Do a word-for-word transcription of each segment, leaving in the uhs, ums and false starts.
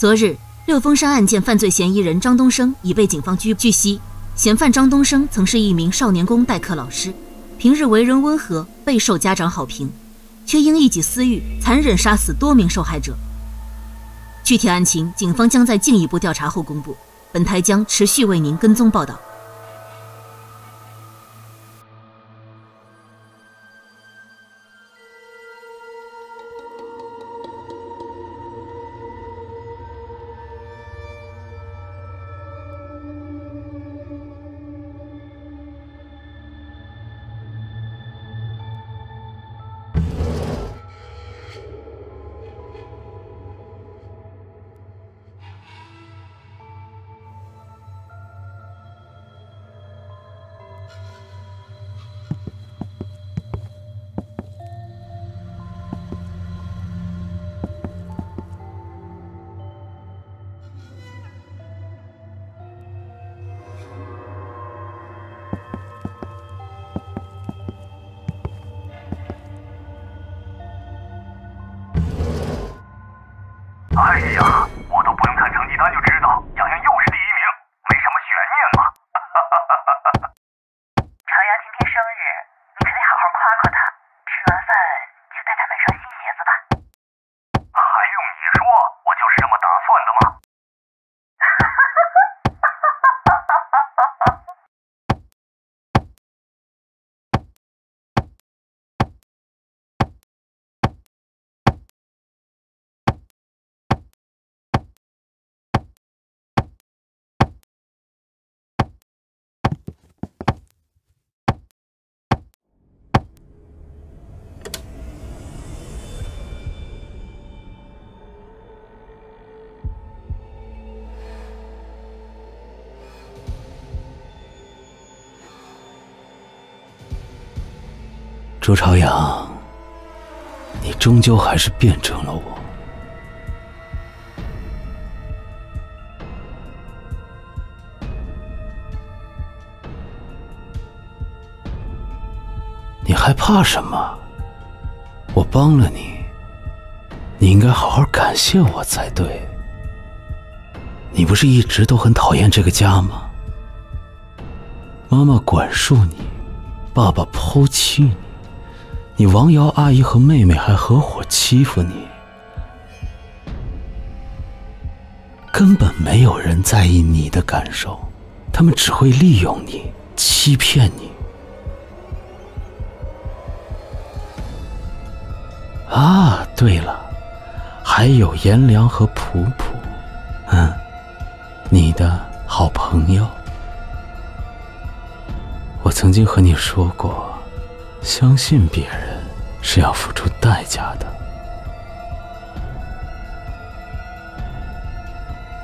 昨日，六峰山案件犯罪嫌疑人张东升已被警方拘捕。据悉，嫌犯张东升曾是一名少年宫代课老师，平日为人温和，备受家长好评，却因一己私欲，残忍杀死多名受害者。具体案情，警方将在进一步调查后公布。本台将持续为您跟踪报道。哎呀，我都不用看成绩单就知道，蒋燕又是第一名，没什么悬念嘛。朝阳今天生日，你可得好好夸夸他。吃完饭就带他买双新鞋子吧。还用你说，我就是这么打算的嘛。周朝阳，你终究还是变成了我。你还怕什么？我帮了你，你应该好好感谢我才对。你不是一直都很讨厌这个家吗？妈妈管束你，爸爸抛弃你。你王瑶阿姨和妹妹还合伙欺负你，根本没有人在意你的感受，他们只会利用你，欺骗你。啊，对了，还有颜良和普普，嗯，你的好朋友。我曾经和你说过，相信别人是要付出代价的。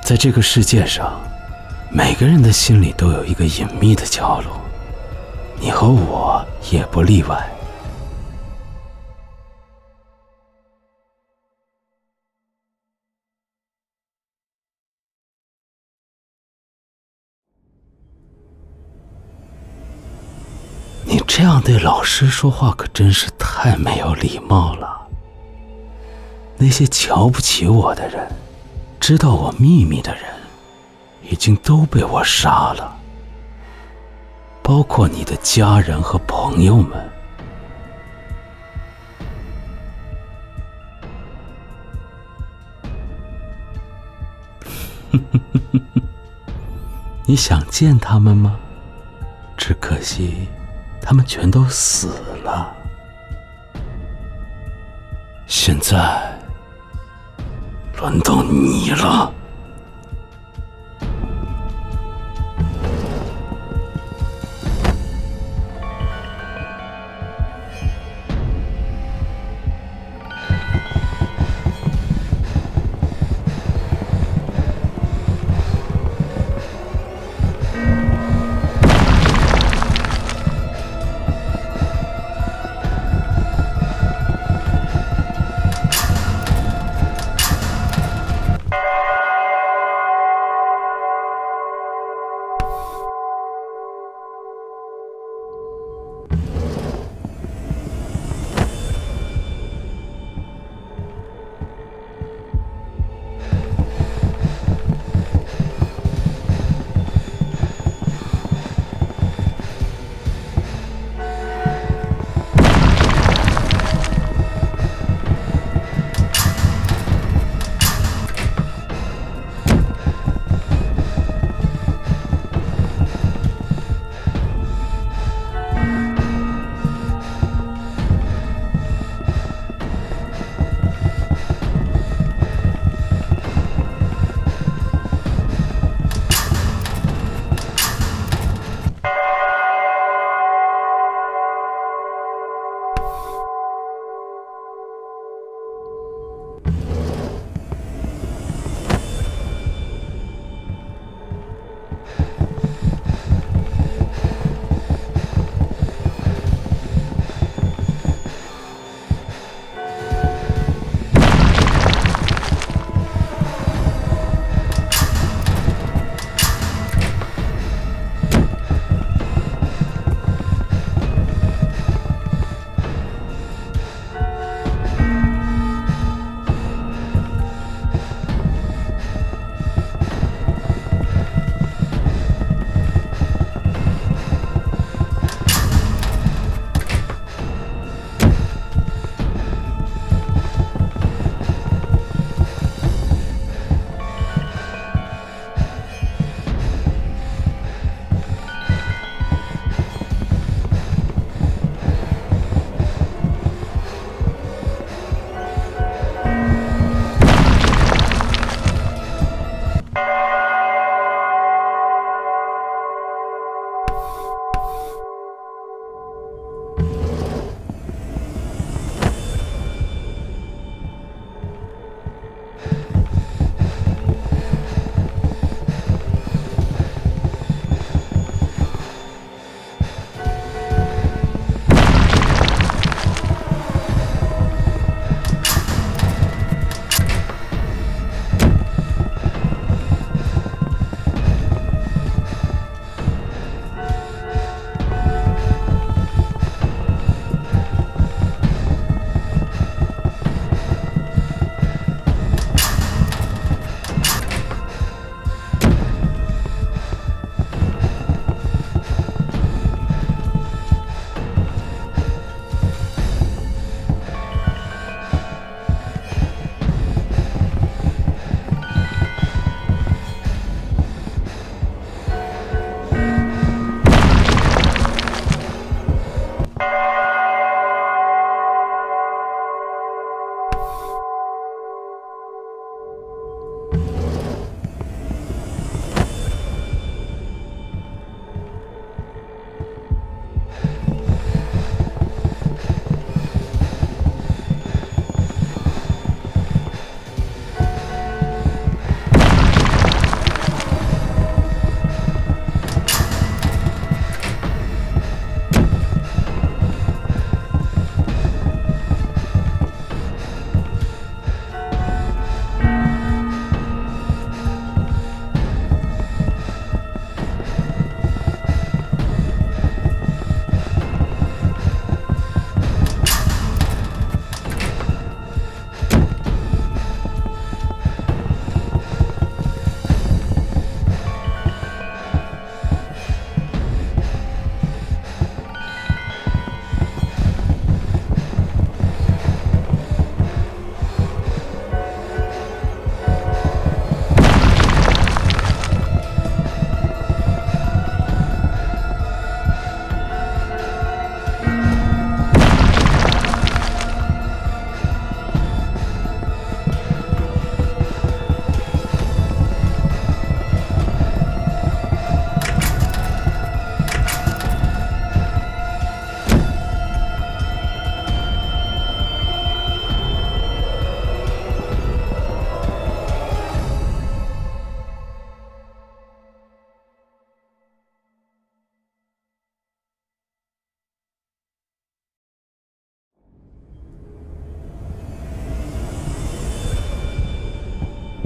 在这个世界上，每个人的心里都有一个隐秘的角落，你和我也不例外。这样对老师说话可真是太没有礼貌了。那些瞧不起我的人，知道我秘密的人，已经都被我杀了，包括你的家人和朋友们。你想见他们吗？只可惜他们全都死了。现在轮到你了。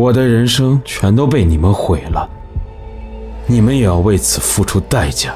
我的人生全都被你们毁了，你们也要为此付出代价。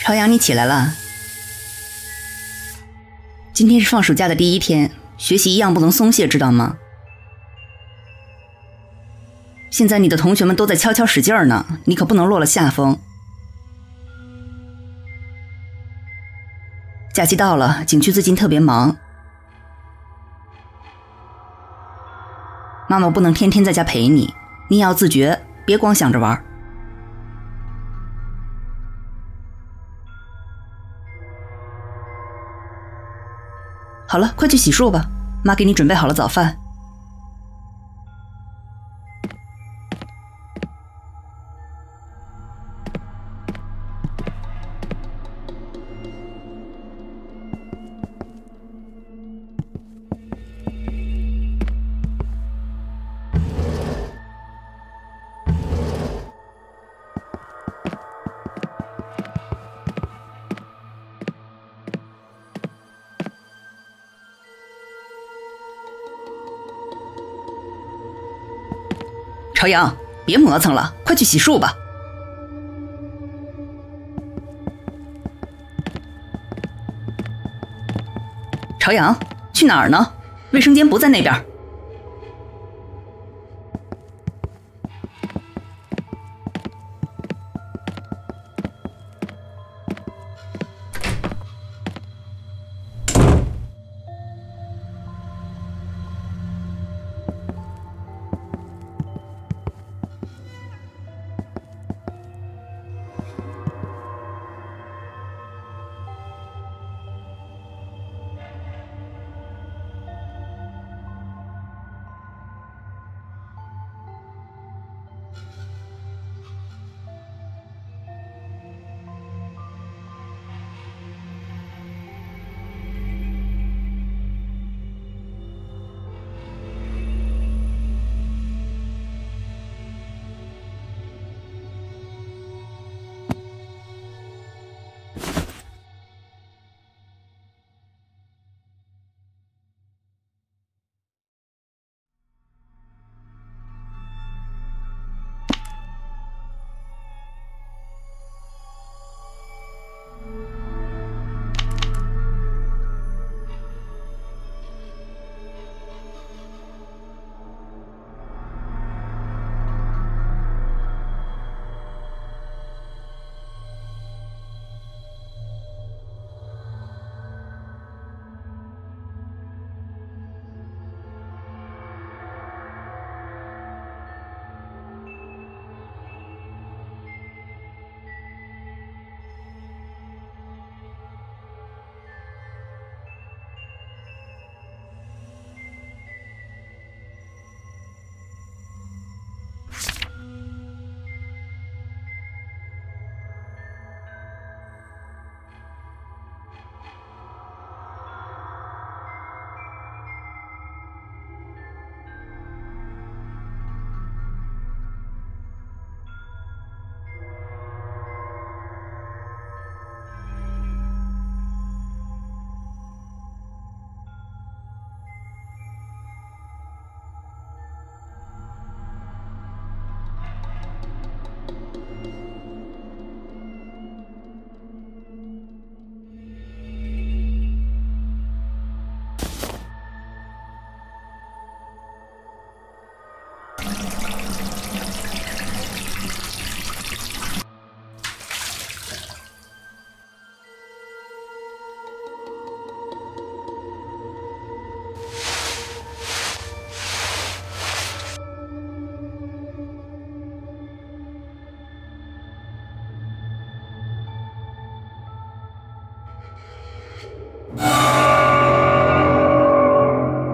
朝阳，你起来了。今天是放暑假的第一天，学习一样不能松懈，知道吗？现在你的同学们都在悄悄使劲呢，你可不能落了下风。假期到了，景区最近特别忙，妈妈不能天天在家陪你，你也要自觉，别光想着玩。 好好了，快去洗漱吧，妈给你准备好了早饭。 朝阳，别磨蹭了，快去洗漱吧。朝阳，去哪儿呢？卫生间不在那边。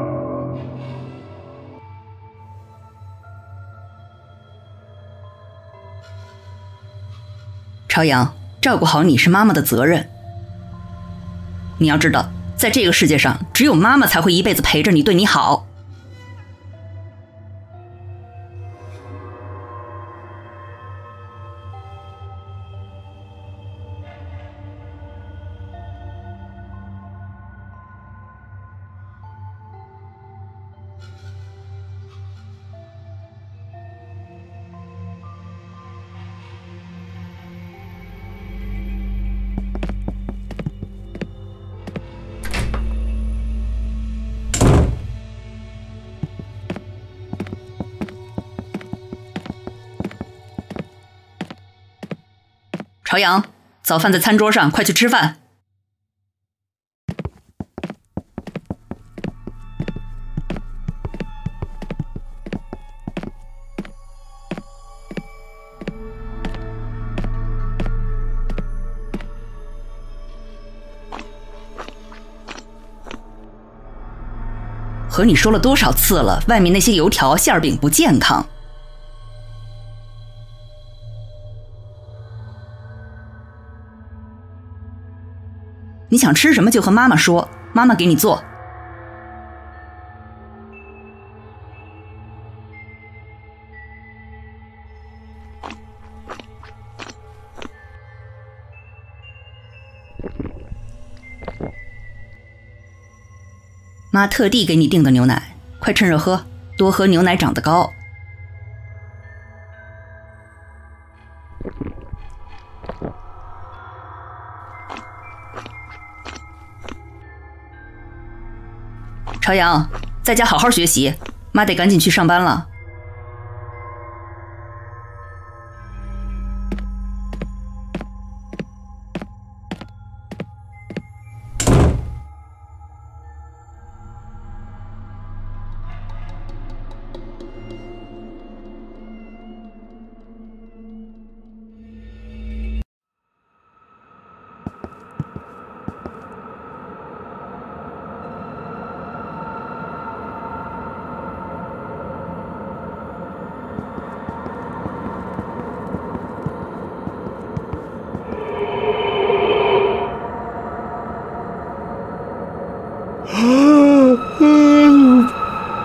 朝阳，照顾好你是妈妈的责任。你要知道，在这个世界上，只有妈妈才会一辈子陪着你，对你好。朝阳，早饭在餐桌上，快去吃饭。和你说了多少次了，外面那些油条馅饼不健康。你想吃什么就和妈妈说，妈妈给你做。妈特地给你订的牛奶，快趁热喝，多喝牛奶长得高。朝阳，在家好好学习，妈得赶紧去上班了。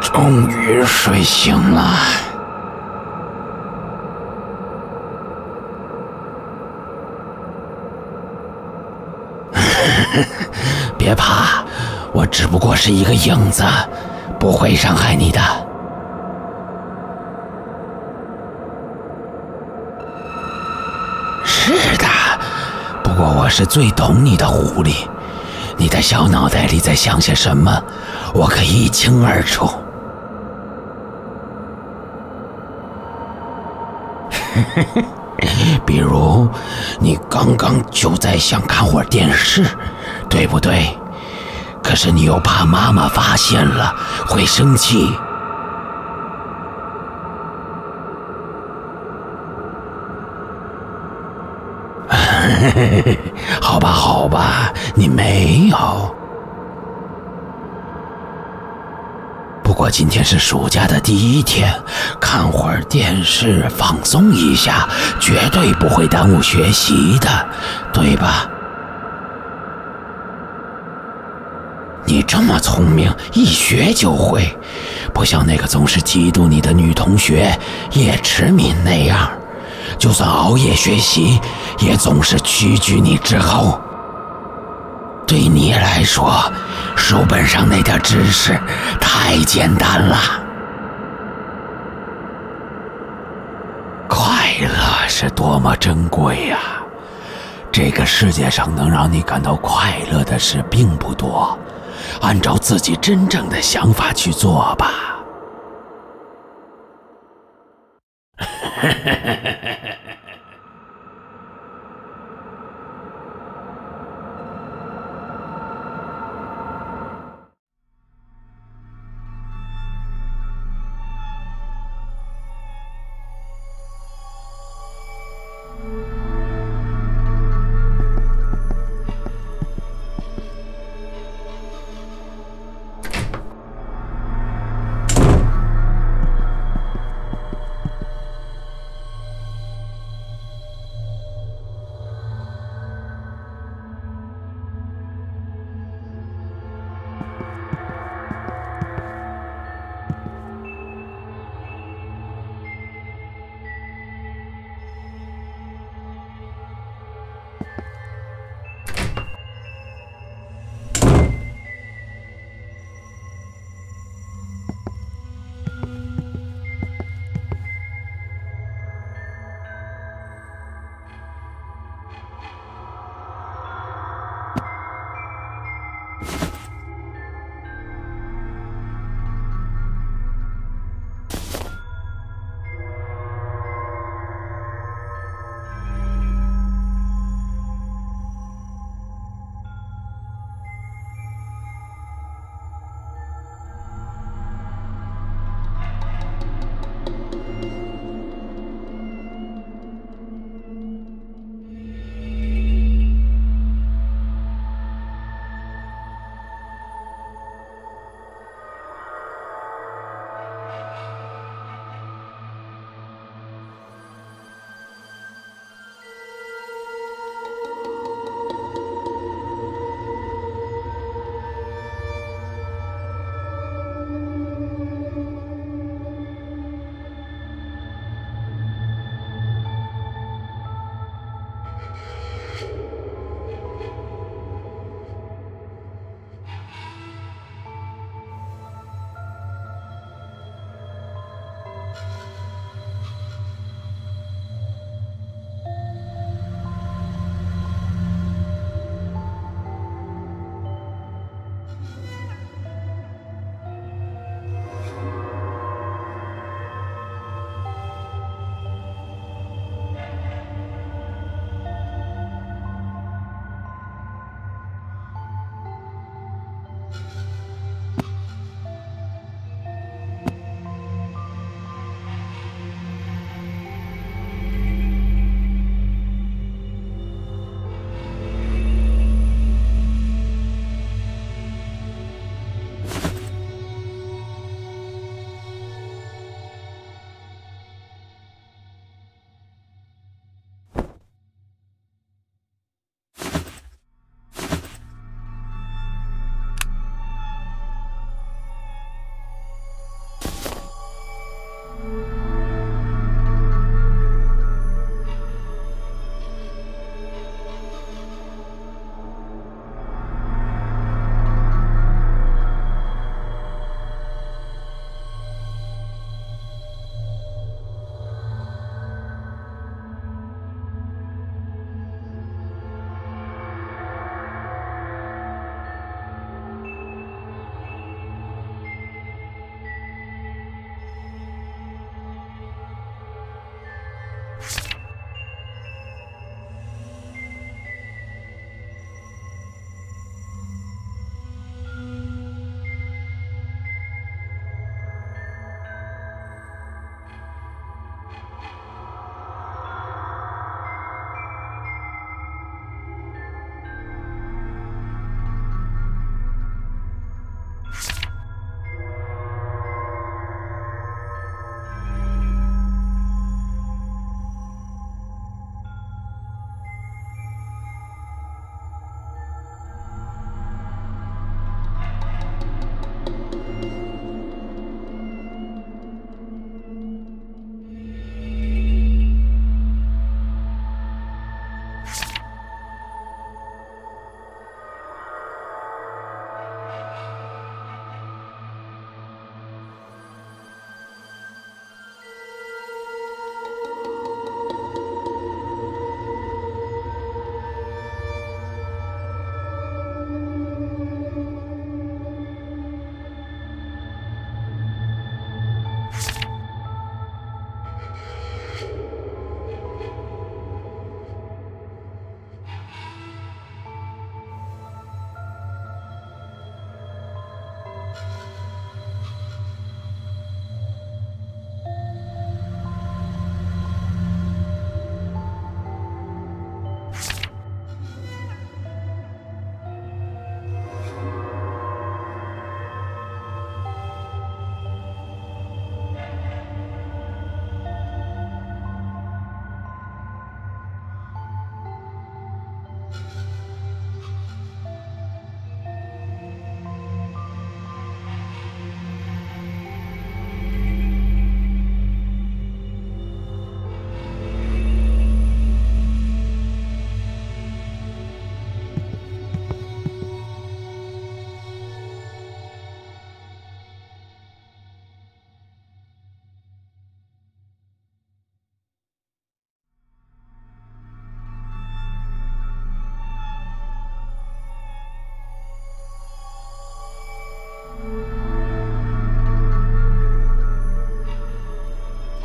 终于睡醒了。别怕，我只不过是一个影子，不会伤害你的。是的，不过我是最懂你的狐狸，你的小脑袋里在想些什么，我可以一清二楚。比如，你刚刚就在想看会儿电视，对不对？可是你又怕妈妈发现了会生气。好吧，好吧，你没有。不过今天是暑假的第一天，看会儿电视放松一下，绝对不会耽误学习的，对吧？你这么聪明，一学就会，不像那个总是嫉妒你的女同学叶迟敏那样，就算熬夜学习，也总是屈居你之后。对你来说，书本上那点知识太简单了。快乐是多么珍贵呀！这个世界上能让你感到快乐的事并不多，按照自己真正的想法去做吧。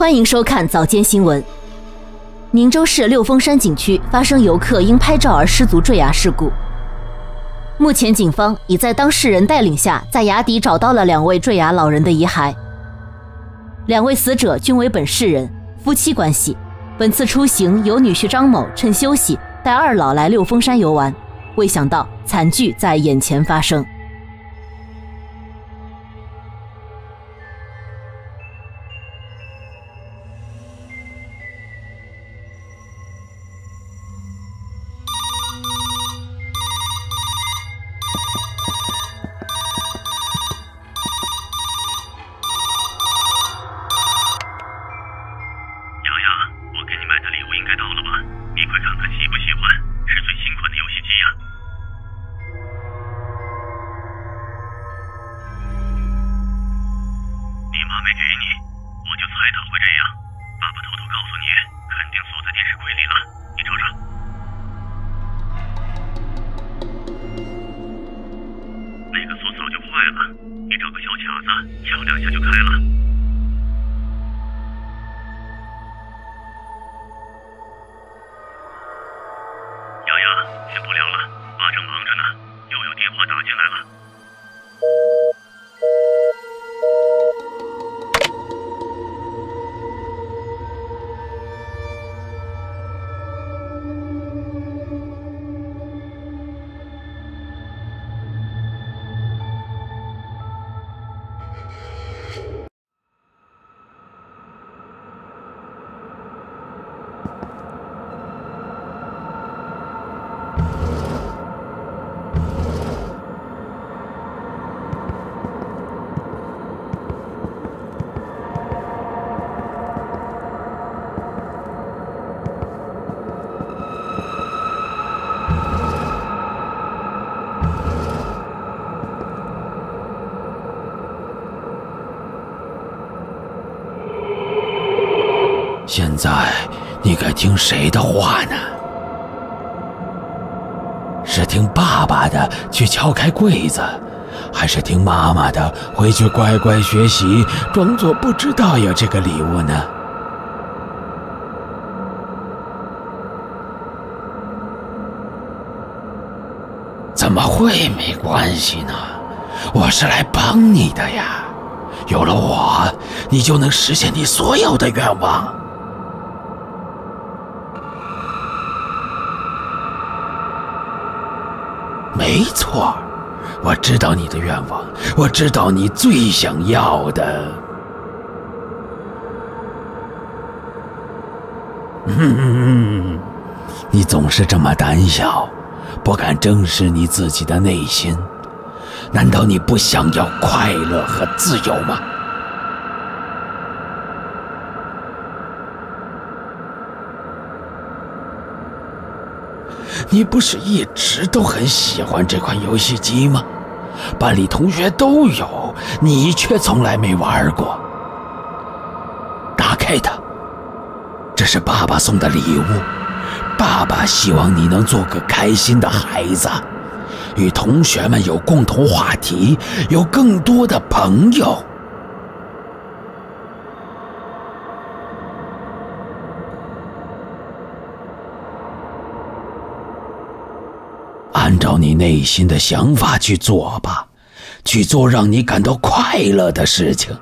欢迎收看早间新闻。宁州市六峰山景区发生游客因拍照而失足坠崖事故，目前警方已在当事人带领下，在崖底找到了两位坠崖老人的遗骸。两位死者均为本市人，夫妻关系。本次出行由女婿张某趁休息带二老来六峰山游玩，未想到惨剧在眼前发生。 现在你该听谁的话呢？是听爸爸的去敲开柜子，还是听妈妈的回去乖乖学习，装作不知道有这个礼物呢？怎么会没关系呢？我是来帮你的呀！有了我，你就能实现你所有的愿望。 没错，我知道你的愿望，我知道你最想要的。嗯，你总是这么胆小，不敢正视你自己的内心。难道你不想要快乐和自由吗？你不是一直都很喜欢这款游戏机吗？班里同学都有，你却从来没玩过。打开它，这是爸爸送的礼物。爸爸希望你能做个开心的孩子，与同学们有共同话题，有更多的朋友。按照你内心的想法去做吧，去做让你感到快乐的事情。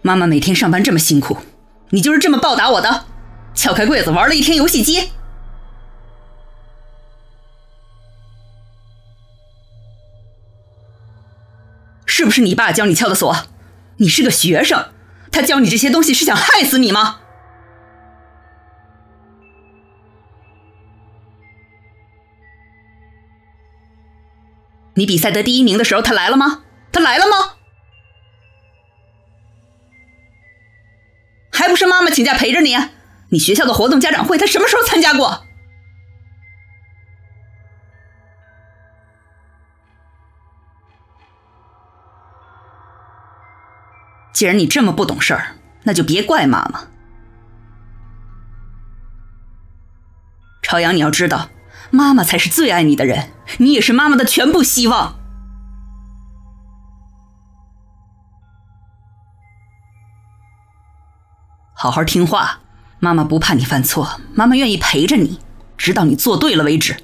妈妈每天上班这么辛苦，你就是这么报答我的？撬开柜子玩了一天游戏机。是不是你爸教你撬的锁？你是个学生，他教你这些东西是想害死你吗？你比赛得第一名的时候，他来了吗？他来了吗？ 还不是妈妈请假陪着你？你学校的活动家长会，他什么时候参加过？既然你这么不懂事儿，那就别怪妈妈。朝阳，你要知道，妈妈才是最爱你的人，你也是妈妈的全部希望。 好好听话，妈妈不怕你犯错，妈妈愿意陪着你，直到你做对了为止。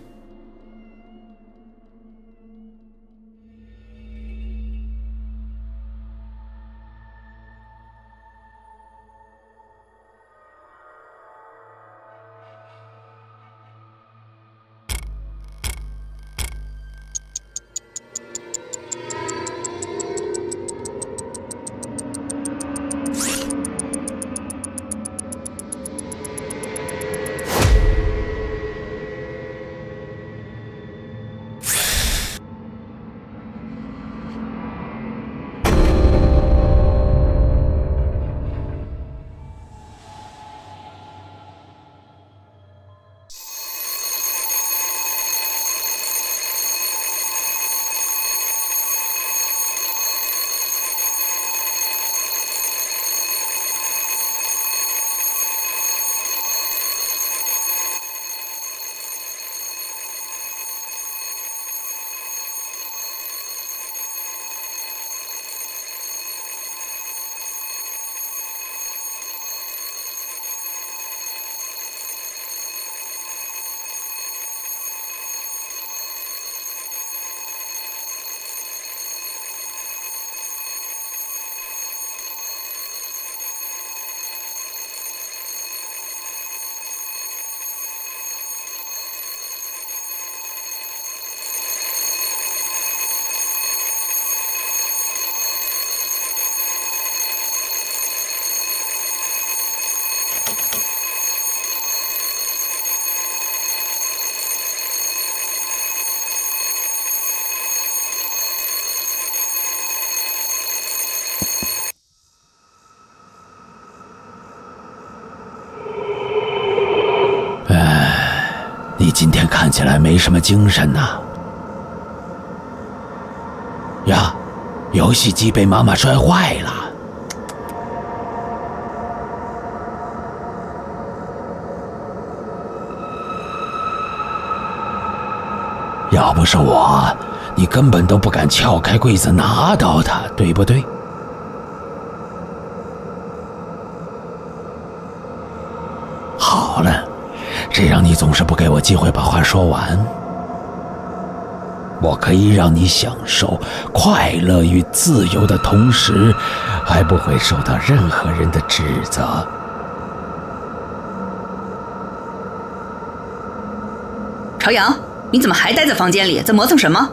起来没什么精神呐。呀，游戏机被妈妈摔坏了。要不是我，你根本都不敢撬开柜子拿到它，对不对？ 好了，这让你总是不给我机会把话说完。我可以让你享受快乐与自由的同时，还不会受到任何人的指责。朝阳，你怎么还待在房间里？在磨蹭什么？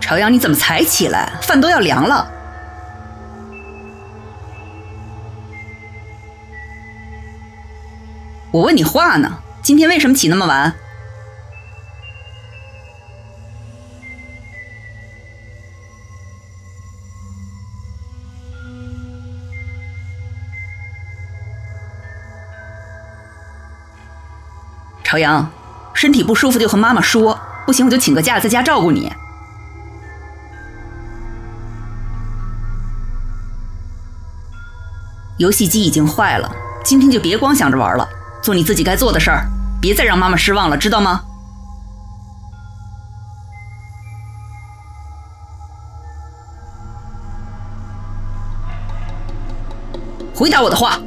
朝阳，你怎么才起来？饭都要凉了。我问你话呢，今天为什么起那么晚？朝阳，身体不舒服就和妈妈说，不行我就请个假在家照顾你。游戏机已经坏了，今天就别光想着玩了，做你自己该做的事儿，别再让妈妈失望了，知道吗？回答我的话。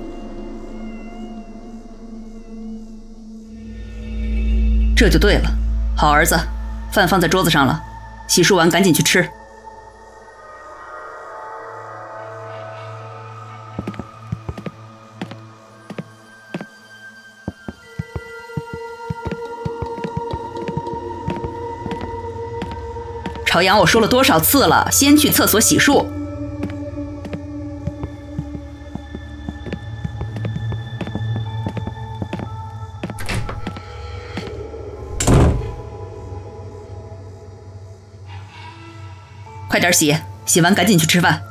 这就对了，好儿子，饭放在桌子上了，洗漱完赶紧去吃。 朝阳，我说了多少次了，先去厕所洗漱。快点洗，洗完赶紧去吃饭。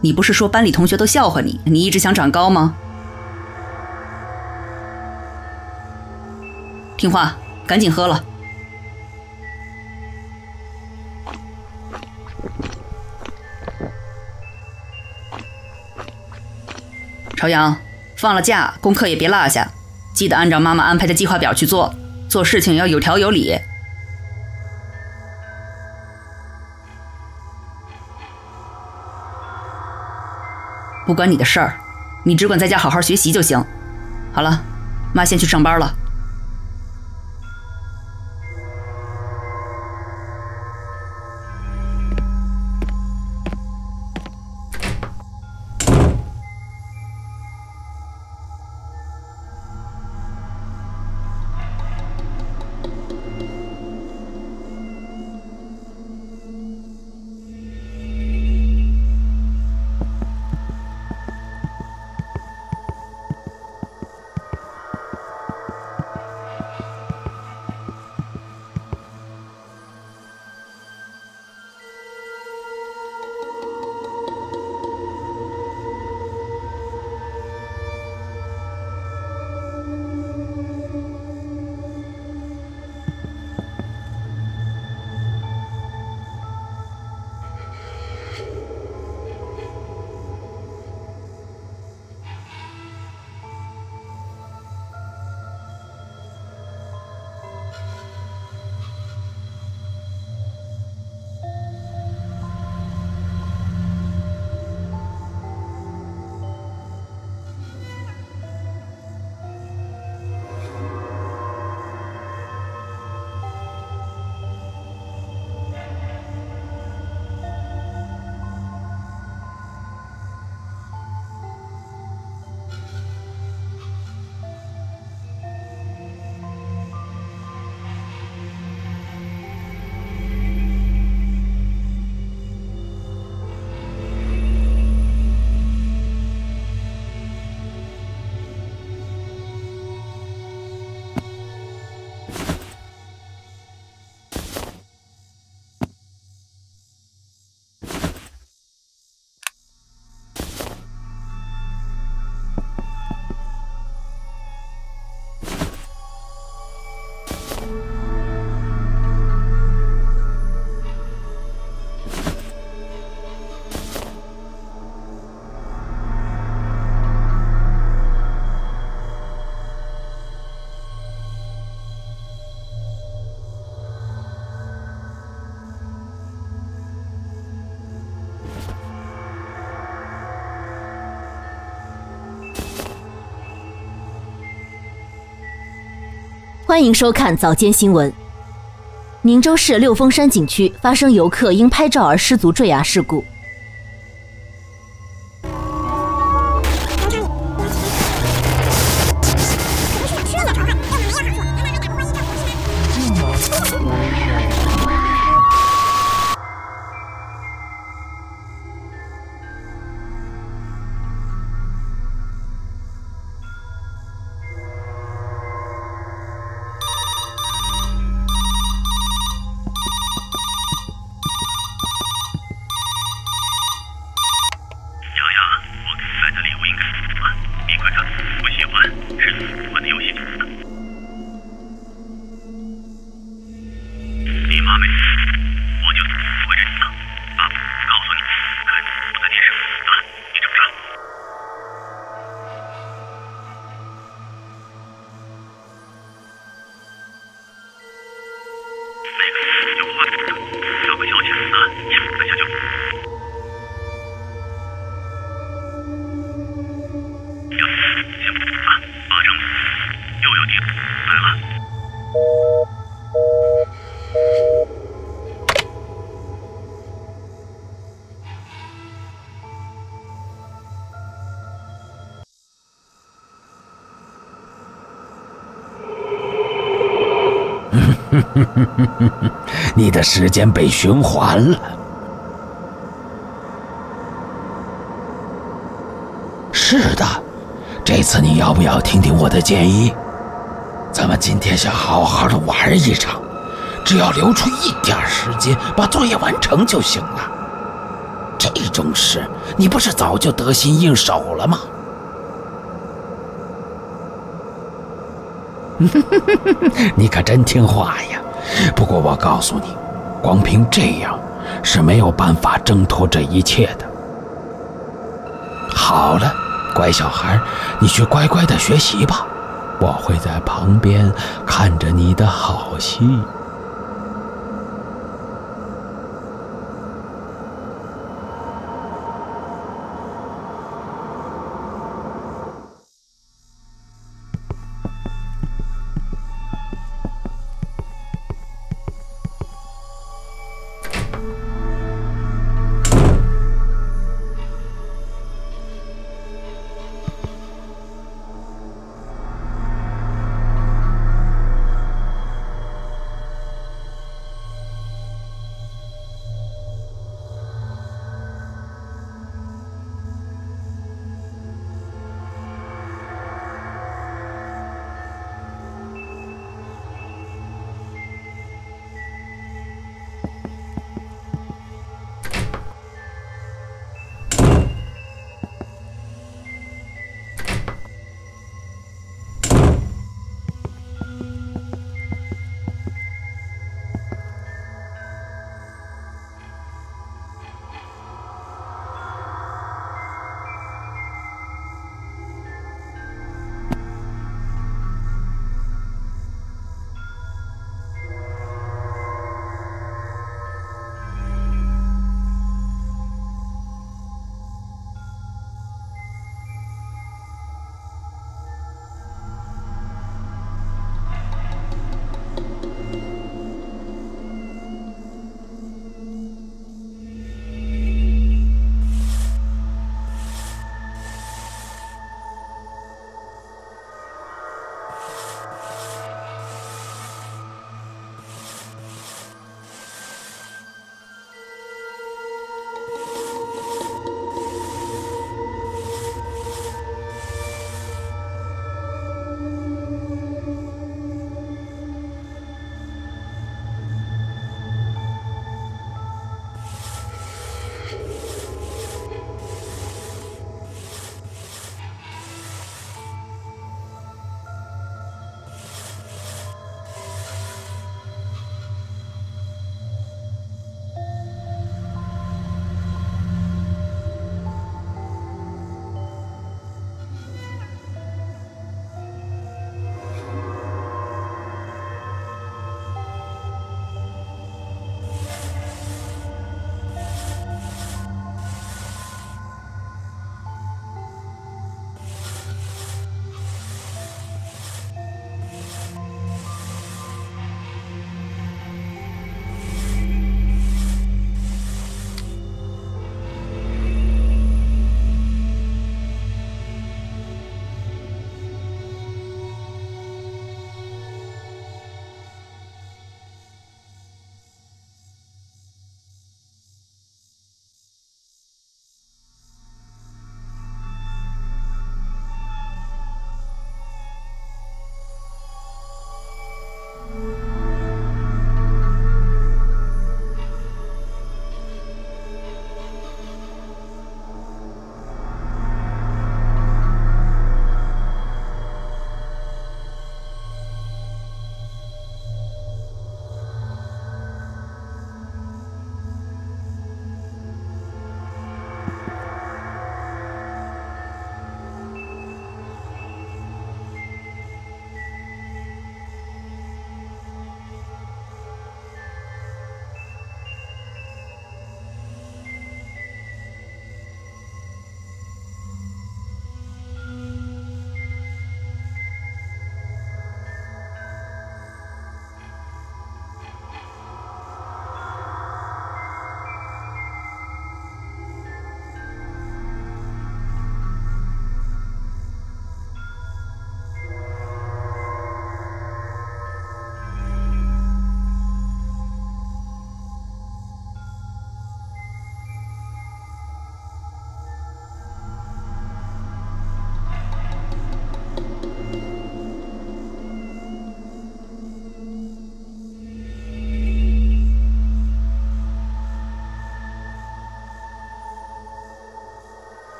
你不是说班里同学都笑话你，你一直想长高吗？听话，赶紧喝了。朝阳，放了假，功课也别落下，记得按照妈妈安排的计划表去做，做事情要有条有理。 不管你的事儿，你只管在家好好学习就行。好了，妈先去上班了。欢迎收看早间新闻。宁州市六峰山景区发生游客因拍照而失足坠崖事故。你的时间被循环了，是的，这次你要不要听听我的建议？咱们今天想好好的玩一场，只要留出一点时间把作业完成就行了。这种事你不是早就得心应手了吗？ 你可真听话呀！不过我告诉你，光凭这样是没有办法挣脱这一切的。好了，乖小孩，你去乖乖的学习吧，我会在旁边看着你的好戏。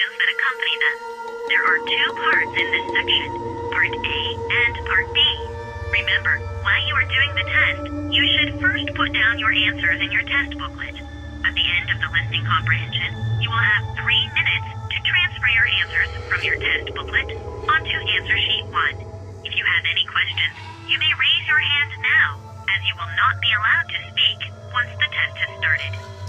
just been accompany them. There are two parts in this section, Part A and Part B. Remember, while you are doing the test, you should first put down your answers in your test booklet. At the end of the listening comprehension, you will have three minutes to transfer your answers from your test booklet onto Answer Sheet one. If you have any questions, you may raise your hand now, as you will not be allowed to speak once the test has started.